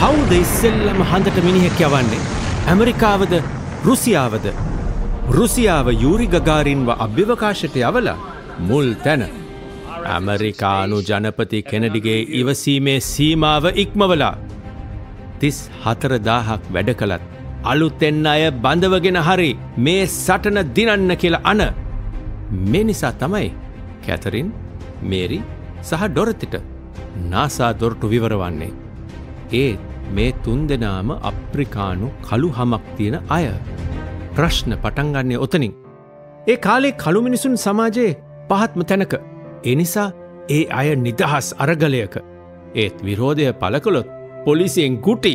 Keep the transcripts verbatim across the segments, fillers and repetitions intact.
කවුද ඉස්සෙල්ලම හන්දට මිනිහෙක් යවන්නේ? ඇමරිකාවද රුසියාවද? රුසියාව යූරි ගගාරින්ව අභ්‍යවකාශයට යවලා මුල් තැන. ඇමරිකානු ජනපති කෙනඩිගේ ඉවසීමේ සීමාව ඉක්මවලා. තිස් හතර දාහක් වැඩ කළත් අලුතෙන් අය බඳවගෙන හරි මේ සටන දිනන්න කියලා අන. මේ නිසා තමයි කැතරින්, මේරි සහ ඩොරතිට නාසා දොරටු විවරවන්නේ. ඒත් මේ තුන්දෙනාම අප්‍රිකානු කළු හමක් තියෙන අය. ප්‍රශ්න පටන් ගන්නේ ඔතනින්. ඒ කාලේ කළු මිනිසුන් සමාජයේ පහත්ම තැනක. ඒ නිසා ඒ අය නිදහස් අරගලයක. ඒත් විරෝධය පළ කළොත් පොලිසියෙන් කුටි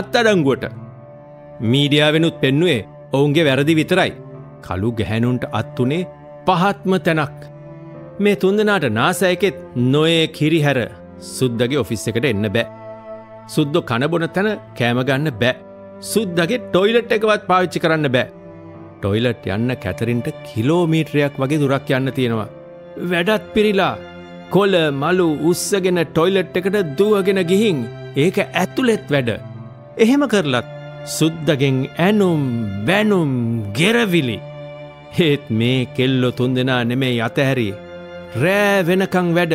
අත්අඩංගුවට. මීඩියාවෙනුත් පෙන්නුවේ ඔවුන්ගේ වැරදි විතරයි. කළු ගැහැණුන්ට අත්තුනේ පහත්ම තැනක්. මේ තුන්දෙනාට නාසා එකෙත් නොයේ කිරිහැර සුද්දගේ ඔෆිස් එකට එන්න බෑ. සුද්දෝ කනබොන තැන කෑම ගන්න බෑ. සුද්දගේ ටොයිලට් එකවත් පාවිච්චි කරන්න බෑ. ටොයිලට් යන්න කැතරින්ට කිලෝමීටරයක් වගේ දුරක් යන්න තියෙනවා. වැඩත් පිරිලා කොළ මලු උස්සගෙන ටොයිලට් එකට දුවගෙන ගිහින් ඒක ඇතුළෙත් වැඩ. එහෙම කරලත් සුද්දගෙන් ඇනුම් බැනුම් ගෙරවිලි. ඒත් මේ කෙල්ලෝ තුන්දෙනා නෙමෙයි අතහැරියේ. රෑ වෙනකං වැඩ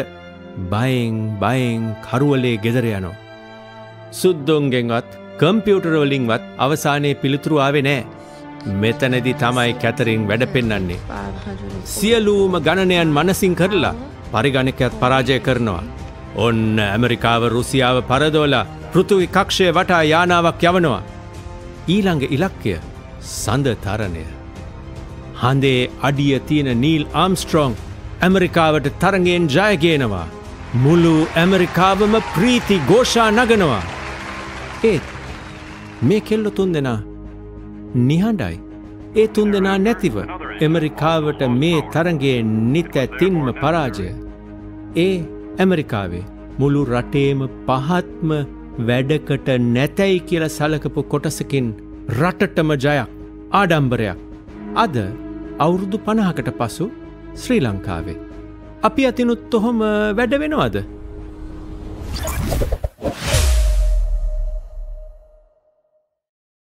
බයෙන් බයෙන් කරුවලේ ගෙදර යනවා. සුද්දොන්ගෙන්වත් කම්පියුටර් වලින්වත් අවසානයේ පිළිතුරු ආවේ නැහැ. මෙතනදී තමයි කැතරින් වැඩ පෙන්වන්නේ. සියලුම ගණනයන් මනසින් කරලා පරිගණකයත් පරාජය කරනවා. ඔන්න ඇමරිකාව රුසියාව පරදවලා පෘථිවි කක්ෂය වටා යානාවක් යවනවා. ඊළඟ ඉලක්කය සඳ තරණය. හඳේ අඩිය තියෙන නීල් ආම්ස්ට්‍රොං ඇමරිකාවට තරගෙන් ජයගේනවා. මුළු ඇමරිකාවම ප්‍රීති ගෝෂා නගනවා. ඒත් මේ කෙල්ලෝ තුන්දෙනා නිහඬයි. ඒ තුන්දෙනා නැතිව ඇමරිකාවට මේ තරගේ නිතැතින්ම පරාජය. ඒ ඇමරිකාවේ මුළු රටේම පහත්ම වැඩකට නැතයි කියලා සලකපු කොටසකින් රටටම ජයක් ආඩම්බරයක්. අද අවුරුදු පනහකට පසු ශ්‍රී ලංකාවේ. අපි අතිනුත් ඔහොම වැඩ වෙනවද?